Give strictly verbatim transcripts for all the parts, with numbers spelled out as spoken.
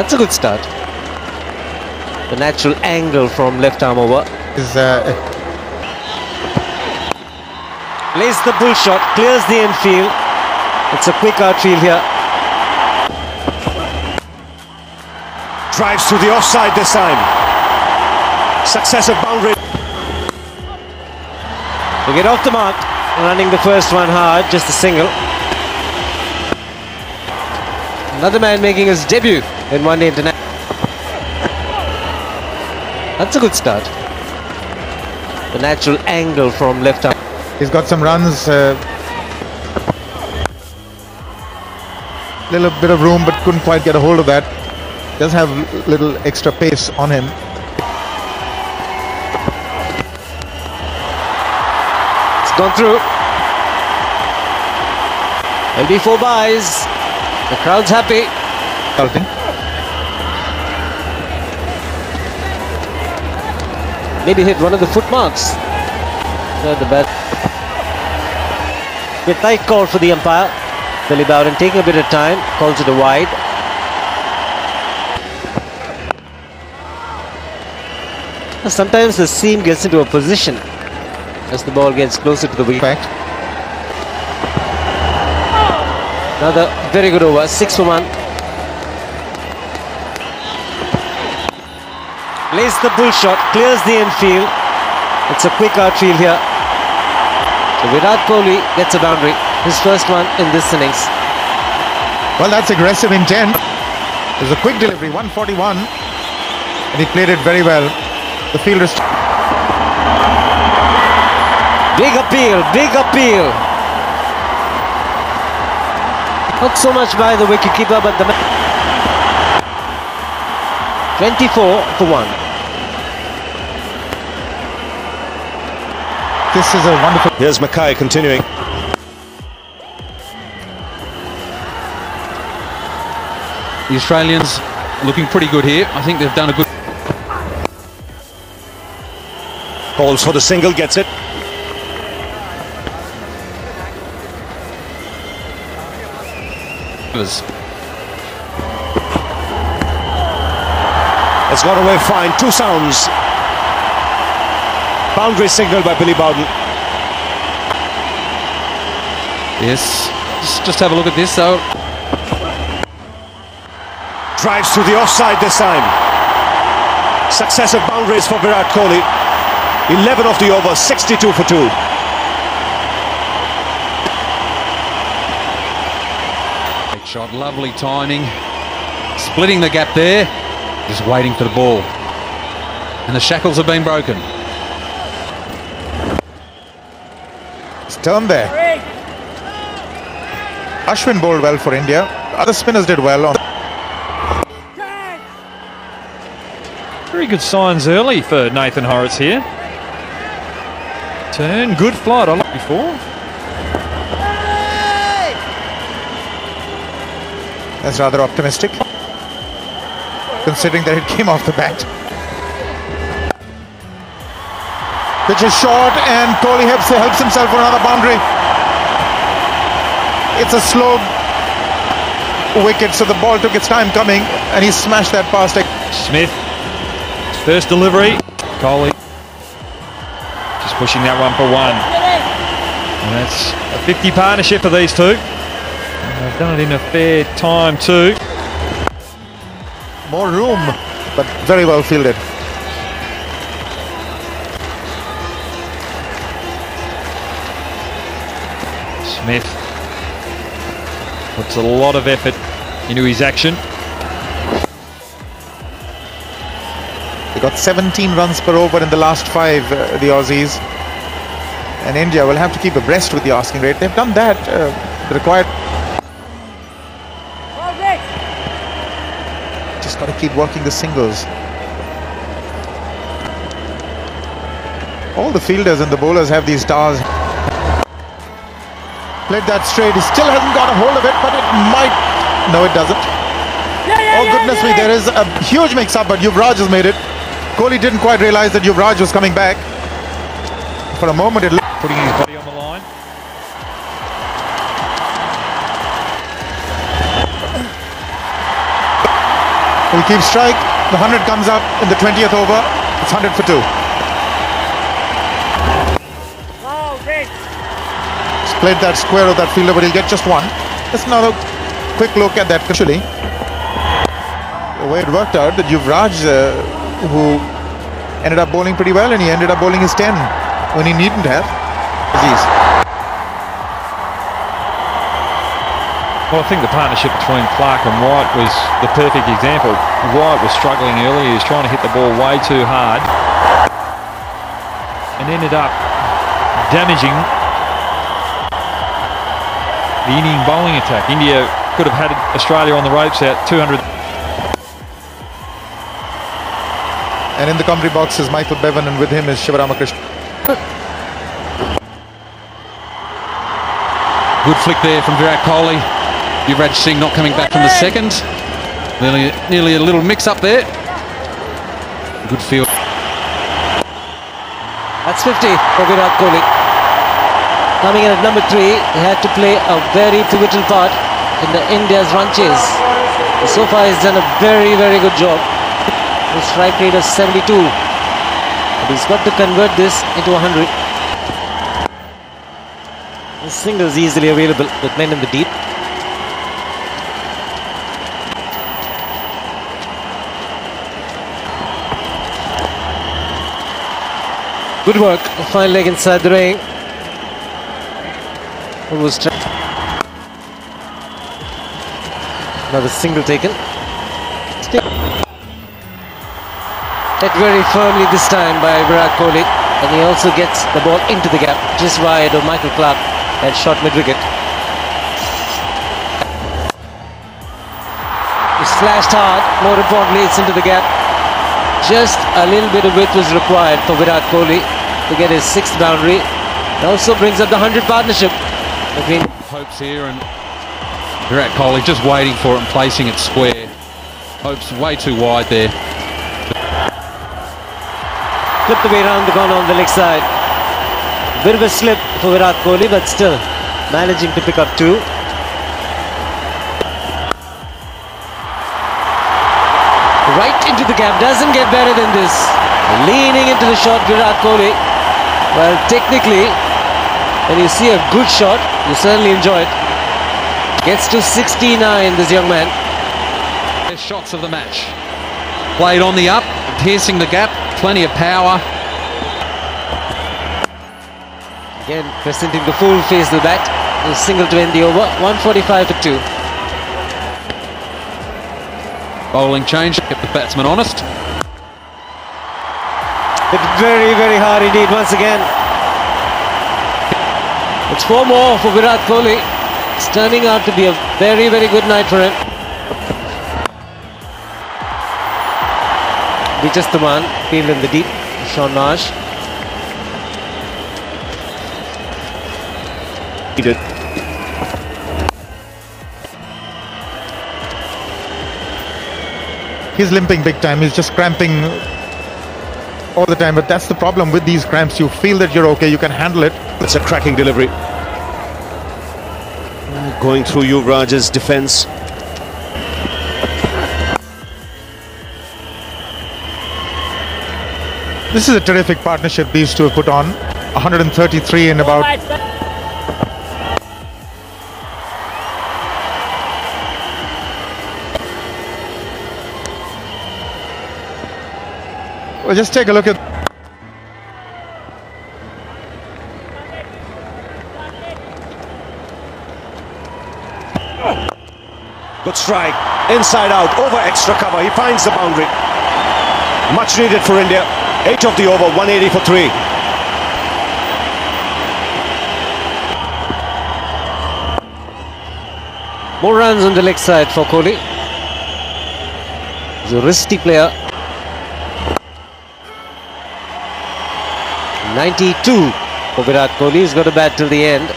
That's a good start. The natural angle from left arm over. Is, uh, plays the bull shot, clears the infield. It's a quick outfield here. Drives to the offside this time. Successive boundary. They get off the mark. Running the first one hard, just a single. Another man making his debut in one day international. That's a good start. The natural angle from left up. He's got some runs. Uh, little bit of room, but couldn't quite get a hold of that. Does have little extra pace on him. It's gone through. There'll be four buys. The crowd's happy. Starting. Maybe hit one of the foot marks. Not the bat. A tight call for the umpire. Billy Bowden taking a bit of time. Calls it a wide. Sometimes the seam gets into a position as the ball gets closer to the wing. Fact. Another very good over, six for one. Plays the bull shot, clears the infield. It's a quick outfield here. So Virat Kohli gets a boundary, his first one in this innings. Well, that's aggressive intent. It was a quick delivery, one forty-one, and he played it very well. The fielder. Big appeal, big appeal. Not so much by the wicketkeeper, but the man. twenty-four for one. This is a wonderful. Here's Mackay continuing. The Australians looking pretty good here. I think they've done a good. Calls for the single, gets it. It's got away fine. Two sounds. Boundary signal by Billy Bowden. Yes. Just, just have a look at this though. Drives to the offside this time. Successive boundaries for Virat Kohli. eleven of the over. sixty-two for two. Shot, lovely timing, splitting the gap there, just waiting for the ball, and the shackles have been broken. It's turned there. Ashwin bowled well for India. Other spinners did well. On very good signs early for Nathan Harris here. Turn, good flight. I like before. That's rather optimistic, considering that it came off the bat. Pitch is short and Kohli helps, helps himself for another boundary. It's a slow wicket, so the ball took its time coming and he smashed that past. Smith, first delivery. Kohli just pushing that one for one. And that's a fifty partnership for these two. They've done it in a fair time too. More room, but very well fielded. Smith puts a lot of effort into his action. They got seventeen runs per over in the last five, uh, the Aussies. And India will have to keep abreast with the asking rate. They've done that. Uh, the required. Got to keep working the singles. All the fielders and the bowlers have these stars. Played that straight. He still hasn't got a hold of it, but it might. No, it doesn't. Yeah, yeah, oh goodness yeah, yeah. me! There is a huge mix-up, but Yuvraj has made it. Kohli didn't quite realise that Yuvraj was coming back. For a moment, it looked putting his body on the line. He'll keep strike. The hundred comes up in the twentieth over. It's hundred for two. Wow, great. He's played that square of that fielder, but he'll get just one. That's another quick look at that. Actually, the way it worked out, that Yuvraj, uh, who ended up bowling pretty well, and he ended up bowling his ten when he needn't have. Aziz. Well, I think the partnership between Clarke and White was the perfect example. White was struggling earlier, he was trying to hit the ball way too hard and ended up damaging the Indian bowling attack. India could have had Australia on the ropes out two hundred. And in the commentary box is Michael Bevan, and with him is Shivaramakrish. Good flick there from Virat Kohli. Yuvraj Singh not coming back from the second. Nearly, nearly a little mix-up there. Good field. That's fifty for Virat Kohli. Coming in at number three, he had to play a very pivotal part in the India's run chase. So far, he's done a very, very good job. The strike rate of seventy-two. But he's got to convert this into one hundred. The single is easily available with men in the deep. Good work, a fine leg inside the ring. Almost trapped. Another single taken. Still. Hit very firmly this time by Virat Kohli, and he also gets the ball into the gap, just wide of Michael Clarke, and shot mid-wicket. He slashed hard, more importantly it's into the gap. Just a little bit of width was required for Virat Kohli to get his sixth boundary. It also brings up the one hundred partnership between Hopes here, and Virat Kohli just waiting for it and placing it square. Hopes way too wide there. Flipped the way around the corner on the leg side. Bit of a slip for Virat Kohli, but still managing to pick up two. Right into the gap, doesn't get better than this. Leaning into the shot, Virat Kohli. Well, technically, when you see a good shot, you certainly enjoy it. Gets to sixty-nine, this young man. Best shots of the match. Played on the up, piercing the gap, plenty of power. Again, presenting the full face of the bat. A single to end the over, one forty-five for two. Bowling change, kept the batsman honest. It's very, very hard indeed once again. It's four more for Virat Kohli. It's turning out to be a very, very good night for him. Be just the one, field in the deep, Sean Marsh. He did. He's limping big time, he's just cramping all the time, but that's the problem with these cramps. You feel that you're okay, you can handle it. It's a cracking delivery. Going through Yuvraj's defence. This is a terrific partnership these two have put on. one hundred thirty-three in about... Well, just take a look at good strike, inside out, over extra cover, he finds the boundary. Much needed for India. Eight of the over, one eighty for three. More runs on the leg side for Kohli. He's a risky player. ninety-two for Virat Kohli. He's got to bat till the end.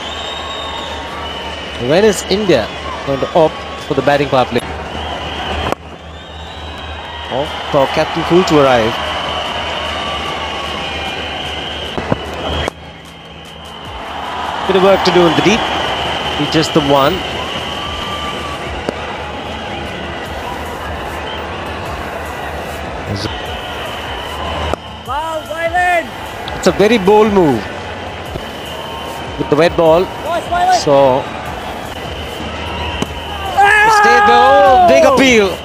When is India going to opt for the batting power play? Opt for Captain Cool to arrive. Bit of work to do in the deep. He's just the one. Wow, violent! It's a very bold move with the wet ball. Nice, so oh! Stable, big appeal.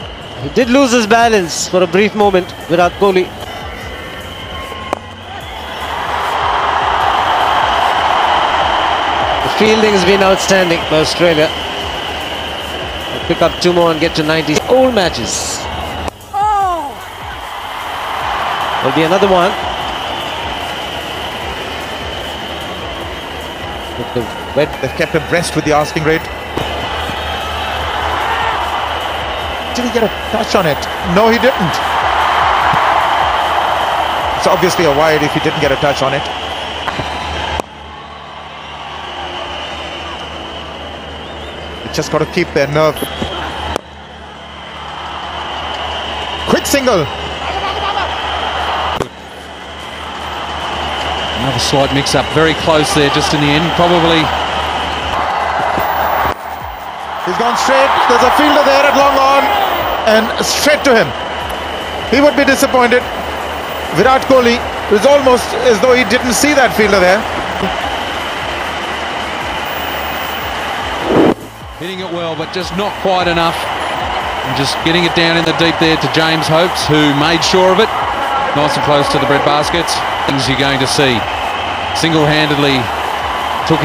He did lose his balance for a brief moment, Virat Kohli. The fielding has been outstanding for Australia. They'll pick up two more and get to ninety. All matches. Oh! There'll be another one. With the wet. They've kept abreast with the asking rate. Did he get a touch on it? No, he didn't. It's obviously a wide if he didn't get a touch on it. They just got to keep their nerve. Quick single. Another slight mix-up. Very close there just in the end. Probably... He's gone straight, there's a fielder there at long on, and straight to him. He would be disappointed. Virat Kohli is almost as though he didn't see that fielder there. Hitting it well, but just not quite enough. And just getting it down in the deep there to James Hopes, who made sure of it. Nice and close to the bread baskets. Things you're going to see. Single-handedly took it.